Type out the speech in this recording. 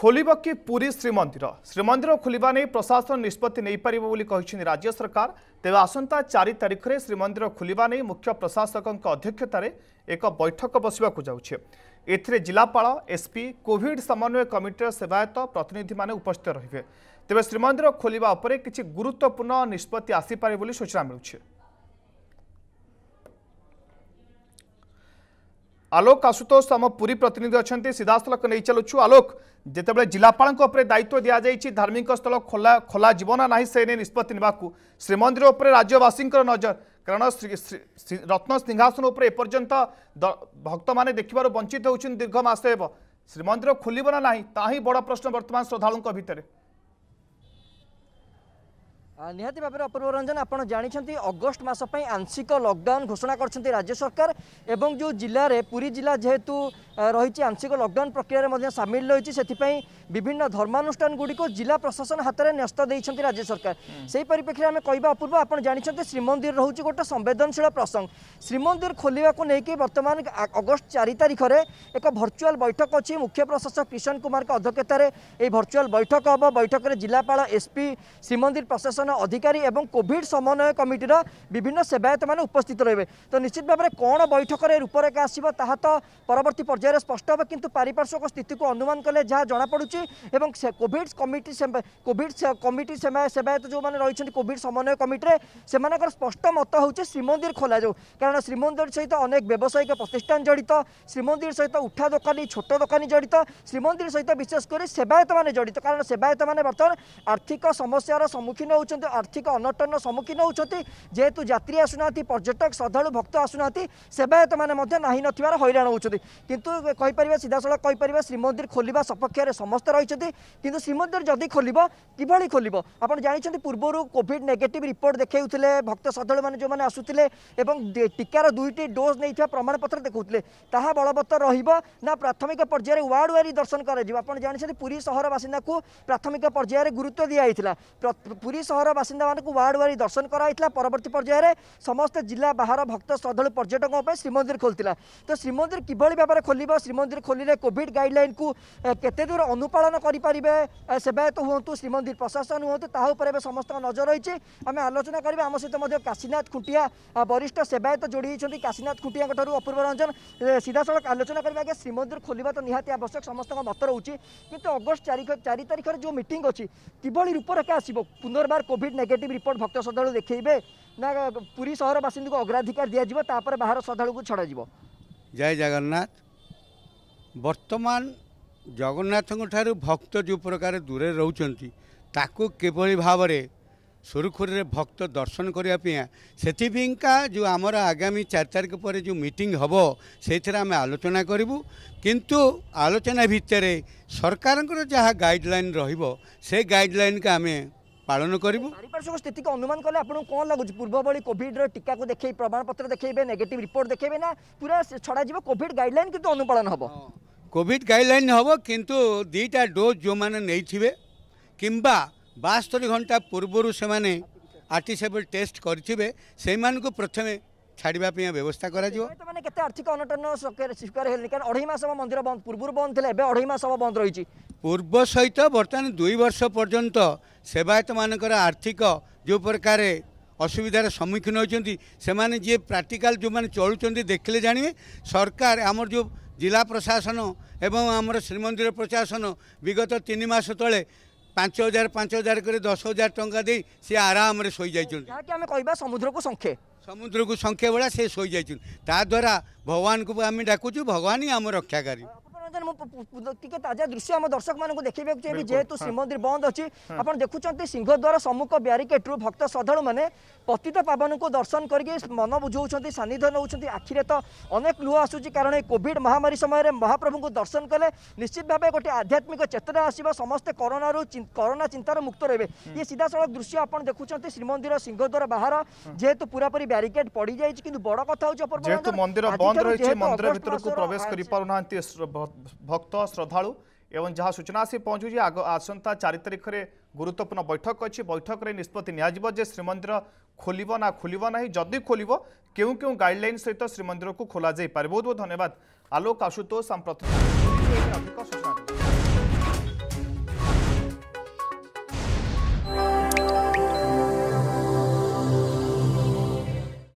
खोलिबो कि पुरी श्रीमंदिर खोलिबा नै प्रशासन निष्पत्ति नै परिबो बोली कहिछि राज्य सरकार। तेबे आसंता 4 तारिख रे श्रीमंदिर खोलिबा नै मुख्य प्रशासकक अध्यक्षतार एक बैठक बसिबाकु जाउछि। एथिरे जिलापाल, एसपी, कोविड समन्वय कमिटीर सेवायत प्रतिनिधि माने उपस्थित रहिबे। तेबे श्रीमंदिर खोलिबा उपरे किछि गुरुत्वपूर्ण निष्पत्ति आसी पारे बोली सूचना मिलुछि। आलोक आशुतोष आम पुरी प्रतिनिधि अच्छा सीधासल नहीं चलुचु। आलोक, जितेबाला जिलापाल दायित्व दि जाए धार्मिक स्थल खोला जीवना ना से नहीं निष्पत्ति श्रीमंदिर उपर राज्यवासी नजर, कारण रत्न सिंहासन उपर एपर्यंत भक्त मैंने देखा वंचित हो दीर्घ मस श्रीमंदिर खोलना ना ताही बड़ प्रश्न बर्तमान श्रद्धालु भितर। निहाती भाव में अपूर्व रंजन, आप जानते अगस्ट मसपाई आंशिक लॉकडाउन घोषणा कर राज्य सरकार एवं जो जिले में पूरी जिला जेहेतु रही आंशिक लॉकडाउन प्रक्रिया में सामिल रही से विभिन्न धर्मानुष्ठान गुड़ी को जिला प्रशासन हाथ में न्यस्त देते राज्य सरकार। से परिप्रेक्षी में आम कह अपूर्व, आप जानते श्रीमंदिर रोचे गोटे संवेदनशील प्रसंग। श्रीमंदिर खोलने को लेकिन बर्तमान अगस्ट 4 तारिख में एक भर्चुआल बैठक अच्छी। मुख्य प्रशासक किशन कुमार अध्यक्षतार यह भर्चुआल बैठक हम। बैठक में जिलापाल, एसपी, श्रीमंदिर प्रशासन अधिकारी एवं कोविड समन्वय कमिटीर विभिन्न सेवायत माने उपस्थित रहिबे। तो निश्चित भाव में कौन बैठक रूपरेखा आसिबो ताहा तो परवर्ती पर्यायर स्पष्ट होबे, किंतु पारिपार्श्विक स्थिति को अनुमान कले जहाँ जनापड़ी एवं कोविड कमिटी सेवायत जो मैंने रही कोविड समन्वय कमिटी से स्पष्ट मत हो श्रीमंदिर खोल जाऊ, कारण श्रीमंदिर सहित अनेक व्यावसायिक प्रतिष्ठान जड़ित, श्रीमंदिर सहित उठा दोकानी, छोट दोकानी जड़ित, श्रीमंदिर सहित विशेषकर सेवायत माने जड़ित, कारण सेवायत माने वर्तमान आर्थिक समस्यार सम्मुखीन हो, आर्थिक अनटन सम्मुखीन होती, जेहेतु यात्री आसुना, पर्यटक श्रद्धालु भक्त आसुना, सेवायत मैंने ना नार हईराण होती। किंतु कहीपर सीधासल कहीपर श्रीमंदिर खोलने सपक्ष समस्त रही, किंतु श्रीमंदिर जदि खोल कि खोल आप जानते पूर्वर कोविड नेगेटिव रिपोर्ट देखे भक्त श्रद्धालु मैंने जो मैंने आसूले टीकार दुईट डोज नहीं प्रमाणपत्र देखुले ता बलवत्तर रहा। प्राथमिक पर्यायर वार्ड वारी दर्शन कर पूरी सहर बासिंदा को प्राथमिक पर्यायर गुरुत्व दिया, पूरी सहर बासिंदा मानक वार्ड वारी दर्शन कराइला, परवर्ती पर्यायर समस्त जिला बाहर भक्त श्रद्धालु पर्यटकों पर श्रीमंदिर खोलता। तो श्रीमंदिर किभली भाबरे खोलिब, श्रीमंदिर खोलिले कोविड गाइडलाइन को केते दूर अनुपालन करें सेवायत हूँ, श्रीमंदिर प्रशासन हूँ, ताहा उपरे समस्त नजर रही। आम आलोचना करें, आम सहित काशीनाथ कुटिया वरिष्ठ सेवायत जोड़ी, काशीनाथ कुटिया अपूर्व रंजन सीधासख आलोचना करें। श्रीमंदिर खोलिबा तो निहाती आवश्यक समस्त मत रोचे, किंतु अगस्ट 4 तारिख जो मीटिंग अच्छी किभली रूपरेखा आसो, पुनर्बार कोविड नेगेटिव रिपोर्ट भक्त श्रद्धालु देखेबे ना पूरी शहर बासिंदी को अग्राधिकार दिया जिवो, तापर बाहर श्रद्धालु को छड़ा जिवो। जय जगन्नाथ। वर्तमान जगन्नाथ भक्त जो प्रकार दूरे रहउचंती ताकू केबळी भावरे सुरखुरी भक्त दर्शन करने से जो आमर आगामी 4 तारिख पर जो मीटिंग हम से आम आलोचना करूँ, किंतु आलोचना भितर सरकार जहाँ गाइडलाइन रे गाइडलाइन का आम पालन करूँ। पारिपार्श्विक स्थिति को अनुमान कले आपको कौन लगुच पूर्व भली कोविड टीका को देखे प्रमाणपत्र देखेबे, नेगेटिव रिपोर्ट देखेबे ना पूरा छड़ा जीव कोविड गाइडलाइन किंतु अनुपालन हम, कोविड गाइडलाइन हम, किंतु 2टा डोज जो मैंने नहीं थे किंबा 72 घंटा पूर्व से आर्टिसेबल टेस्ट करें से प्रथम छाड़वा व्यवस्था करते। आर्थिक अनटन स्वीकार है, कारण 2.5 मास मंदिर बंद पूर्व बंद थे, 2.5 मास बंद रही पूर्व सहित बर्तमान 2 वर्ष पर्यंत सेवायत मान आर्थिक जो प्रकार असुविधार सम्मुखीन होती से प्राक्टिकाल जो मैंने चलुँच देखले जाने सरकार आमर जो जिला प्रशासन एवं आमर श्रीमंदिर प्रशासन विगत 3 मास तले 5,000 कर 10,000 टंका दे सी आराम रे सोई जाइछन, समुद्र को संख्या बड़ा से सोई जाइछन, ता द्वारा भगवान को आम डाकुचु, भगवान ही आम रक्षाकारी। टिके ताजा दृश्य आम दर्शक मानक देखा चाहिए, जेहेतु श्रीमंदिर बंद अच्छी आप देखुंत सिंहद्वार सम्मुख ब्यारिकेड रू भक्त श्रद्धालु मैंने पतित पावन को दर्शन करके मन बुझाऊँ, सानिध्य नौ आखिरे तो अनेक लुह आसूँ, कारण कोविड महामारी समय महाप्रभु को दर्शन कले निश्चित भाव गोटे आध्यात्मिक चेतना आसो, समस्ते कोरोना चिंतार मुक्त रे। ये सीधासल दृश्य आप देखुंत श्रीमंदिर सिंहद्वार बाहर, जेहेतु पूरापूरी ब्यारिकेड पड़ जाए, कि बड़ कथा हो भक्त श्रद्धालु एवं जहाँ सूचना आसी पहुँचुची आसंता 4 तारिख में गुरुत्वपूर्ण बैठक अच्छी। बैठक में निष्पत्ति नियाजिबो जे श्रीमंदिर खोलिबो ना खोलिबो नाही, जदि खोलिबो क्यों क्यों गाइडलाइन सहित श्रीमंदिर को खोल जाए। बहुत बहुत धन्यवाद आलोक आशुतोष।